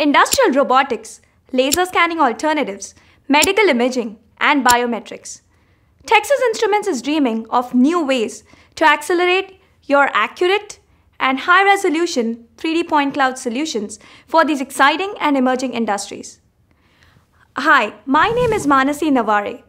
industrial robotics, laser scanning alternatives, medical imaging, and biometrics. Texas Instruments is dreaming of new ways to accelerate your accurate and high-resolution 3D point cloud solutions for these exciting and emerging industries. Hi, my name is Manasi Navare,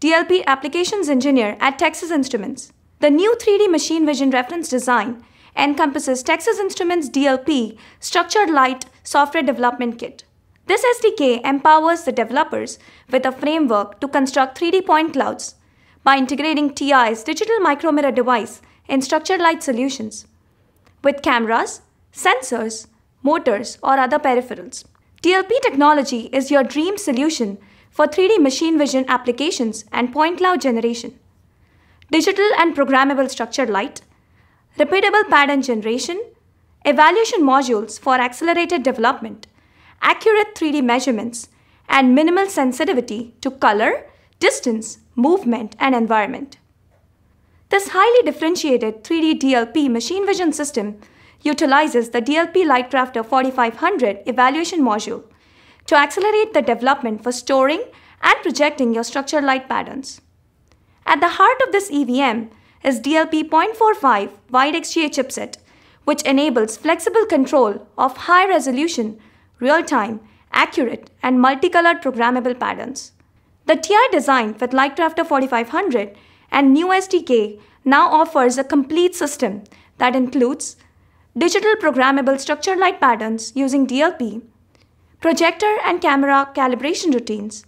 DLP Applications Engineer at Texas Instruments. The new 3D machine vision reference design encompasses Texas Instruments DLP Structured Light Software Development Kit. This SDK empowers the developers with a framework to construct 3D point clouds by integrating TI's digital micromirror device in structured light solutions with cameras, sensors, motors, or other peripherals. DLP technology is your dream solution for 3D machine vision applications and point cloud generation. Digital and programmable structured light, repeatable pattern generation, evaluation modules for accelerated development, accurate 3D measurements, and minimal sensitivity to color, distance, movement, and environment. This highly differentiated 3D DLP machine vision system utilizes the DLP LightCrafter 4500 evaluation module to accelerate the development for storing and projecting your structured light patterns. At the heart of this EVM is DLP 0.45 wide XGA chipset, which enables flexible control of high-resolution, real-time, accurate, and multicolored programmable patterns. The TI design with LightCrafter 4500 and new SDK now offers a complete system that includes digital programmable structured light patterns using DLP, projector and camera calibration routines,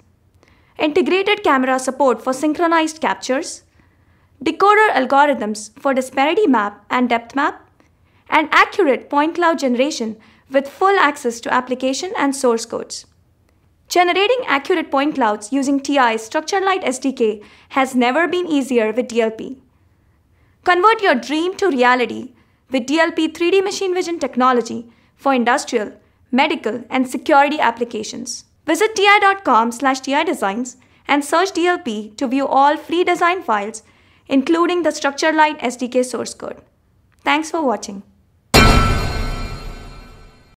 integrated camera support for synchronized captures, decoder algorithms for disparity map and depth map, and accurate point cloud generation with full access to application and source codes. Generating accurate point clouds using TI's Structured Light SDK has never been easier with DLP. Convert your dream to reality with DLP 3D machine vision technology for industrial, medical, and security applications. Visit ti.com/ti-designs and search DLP to view all free design files, including the Structured Light SDK source code. Thanks for watching.